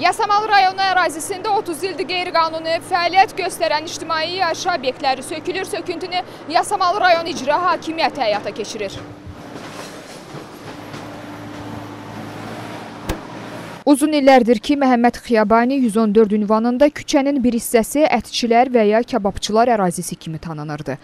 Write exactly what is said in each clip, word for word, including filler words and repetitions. Yasamalı rayonu ərazisində otuz ildir qeyri-qanuni fəaliyyət göstərən ictimai yaşayış obyektləri sökülür, söküntünü Yasamalı rayon icra hakimiyyəti həyata keçirir. Uzun illərdir ki, Məhəmməd Xiyabani yüz on dörd ünvanında küçənin bir hissəsi ətçilər və ya kebabçılar ərazisi kimi tanınırdı.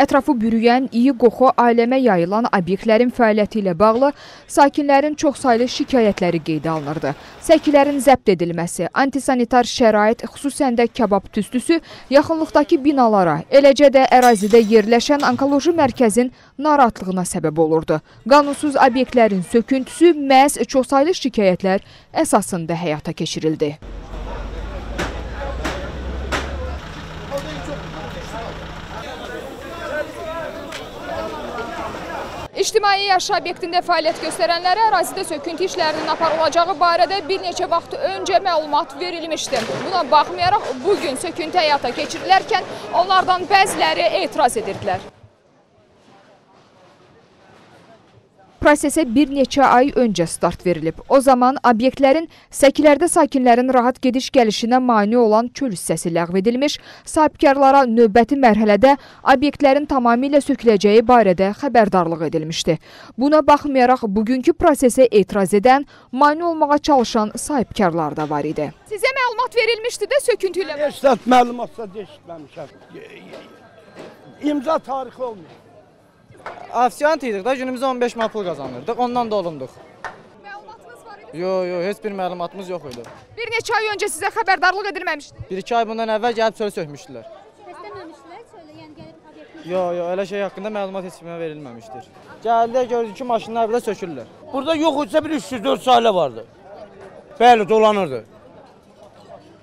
Ətrafı bürüyən, iyi qoxu aləmə yayılan obyektlərin fəaliyyəti ilə bağlı sakinlərin çoxsaylı şikayətləri qeydə alınırdı. Səkilərin zəbt edilməsi, antisanitar şərait, xüsusən də kebab tüstüsü yaxınlıqdakı binalara, eləcə də ərazidə yerləşən onkoloji mərkəzin narahatlığına səbəb olurdu. Qanunsuz obyektlərin söküntüsü məhz çoxsaylı şikayətlər əsasında həyata keçirildi. İctimai yaşayış obyektində fəaliyyət göstərənlərə ərazidə söküntü işlərinin aparılacağı barədə bir neçə vaxt öncə məlumat verilmişdi. Buna baxmayaraq, bugün söküntü həyata keçirilərkən onlardan bəziləri etiraz edirdilər. Prosesə bir neçə ay öncə start verilib. O zaman obyektlərin səkilərdə sakinlərin rahat gediş-gəlişinə mane olan çöl hissəsi ləğv edilmiş, sahibkarlara növbəti mərhələdə obyektlərin tamamilə söküləcəyi barədə xəbərdarlıq edilmişdi. Buna baxmayaraq, bugünkü prosesə etiraz edən, mane olmağa çalışan sahibkarlar da var idi. Sizə məlumat verilmişdi də söküntü ilə? Eşitmə, məlumatsa eşitməmişəm. İmza tarixi olmuyor. Afsiyant idik da, günümüzdə on beş manat pul qazanırdıq, ondan da olunduq. Məlumatınız var idi? Yox, yox, heç bir məlumatımız yox idi. Bir neçə ay öncə sizə xəbərdarlıq edilməmişdi? bir iki ay bundan əvvəl gəlib çölə sökmüşdülər. Səsləməmişdilər çölə, yəni gəlib obyektini? Yox, yox, elə şey haqqında məlumat heç kimə verilməmişdir. Gəldə gördük ki, maşınlar belə sökürlər. Burada yox idisə bir üç yüz dörd sailə vardı. Bəli, dolanırdı.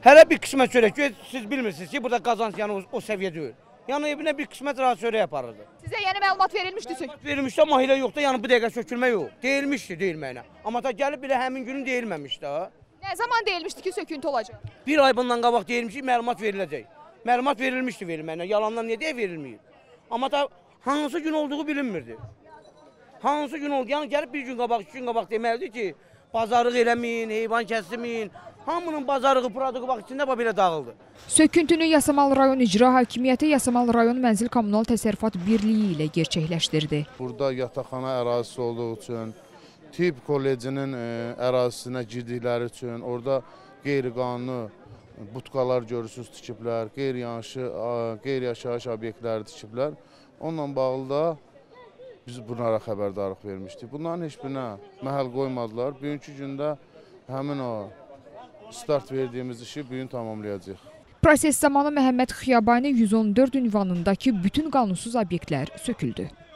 Hələ bir qismət çörək ki, siz bilmirsiniz ki, burada qazanc yəni o səviyyədə öl. Yəni evinə bir qismət rahat çörək aparırdı. Sizə yeni məlumat verilmişdi sökülmə? Məlumat verilmişdi amma elə yoxdur, yəni bu dəqiqə sökülmə yox. Deyilmişdi deyilməyinə. Amma da gəlib bilə həmin günün deyilməmişdi ha. Nə zaman deyilmişdi ki, söküntü olacaq? Bir ay bundan qabaq deyilmişdi, məlumat veriləcək. Məlumat verilmişdi verilməyinə, yalandan niyə deyə verilməyib? Amma da hansı gün olduğu bilinmirdi. Hansı gün oldu? Yəni gəlib bir gün qabaq, iki gün qabaq deməlidir ki, bazarlıq eləməyin, heyvan kəsməyin. Hamının bazarığı, puradığı vaxt içində belə dağıldı. Söküntünü Yasamalı rayon icra hakimiyyəti Yasamalı rayon Mənzil Kommunal Təsərrüfat Birliyi ilə gerçəkləşdirdi. Burada yataqxana ərazisi olduğu üçün, tibb kollecinin ərazisinə girdikləri üçün, orada qeyri-qanuni butqalar görürsünüz tikiblər, qeyri-yaşayış obyektləri tikiblər. Onunla bağlı da biz bunlara xəbərdarlıq vermişdik. Bunların heç birinə məhəl qoymadılar. Bugünkü gündə həmin o start verdiyimiz işi bugün tamamlayacaq. Proses zamanı Məhəmməd Xiyabani yüz on dörd ünvanındakı bütün qanunsuz obyektlər söküldü.